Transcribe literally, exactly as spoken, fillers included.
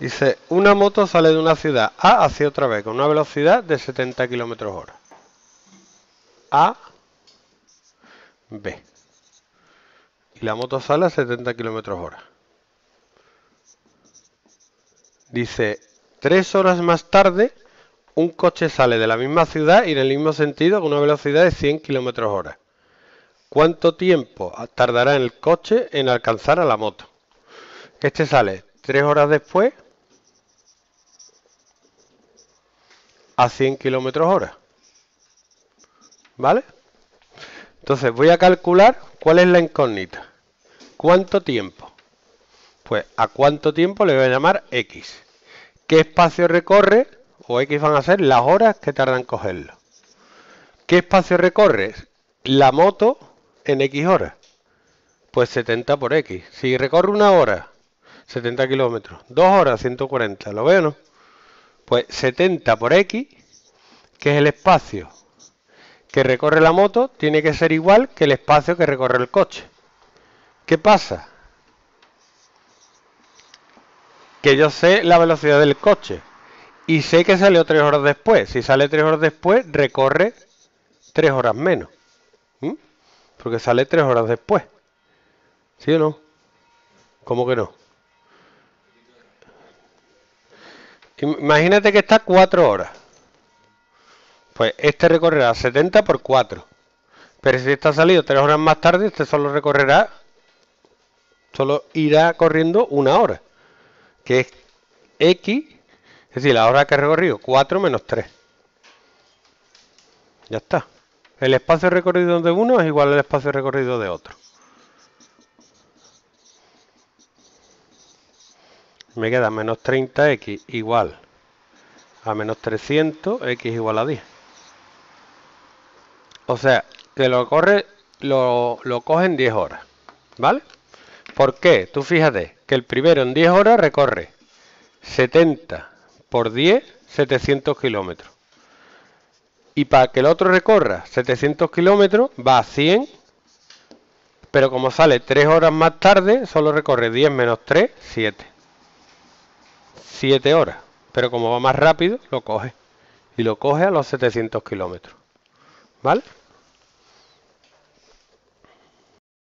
Dice, una moto sale de una ciudad A hacia otra B con una velocidad de setenta kilómetros hora. A, B. Y la moto sale a setenta kilómetros hora. Dice, tres horas más tarde, un coche sale de la misma ciudad y en el mismo sentido con una velocidad de cien kilómetros hora. ¿Cuánto tiempo tardará el coche en alcanzar a la moto? Este sale tres horas después a cien kilómetros hora. ¿Vale? Entonces voy a calcular cuál es la incógnita. ¿Cuánto tiempo? Pues a cuánto tiempo le voy a llamar X. ¿Qué espacio recorre? O X van a ser las horas que tardan en cogerlo. ¿Qué espacio recorre la moto en X horas? Pues setenta por X. Si recorre una hora, setenta kilómetros. Dos horas, ciento cuarenta. ¿Lo veo, no? Pues setenta por X, que es el espacio que recorre la moto, tiene que ser igual que el espacio que recorre el coche. ¿Qué pasa? Que yo sé la velocidad del coche y sé que salió tres horas después. Si sale tres horas después, recorre tres horas menos. ¿Mm? Porque sale tres horas después. ¿Sí o no? ¿Cómo que no? Imagínate que está cuatro horas. Pues este recorrerá setenta por cuatro. Pero si está salido tres horas más tarde, este solo recorrerá, solo irá corriendo una hora. Que es X, es decir, la hora que ha recorrido, cuatro menos tres. Ya está. El espacio recorrido de uno es igual al espacio recorrido de otro. Me queda menos treinta X igual a menos trescientos, X igual a diez. O sea, que lo corre, lo, lo coge en diez horas. ¿Vale? ¿Por qué? Tú fíjate que el primero en diez horas recorre setenta por diez, setecientos kilómetros. Y para que el otro recorra setecientos kilómetros va a cien. Pero como sale tres horas más tarde, solo recorre diez menos tres, siete. siete horas. Pero como va más rápido, lo coge. Y lo coge a los setecientos kilómetros. ¿Vale?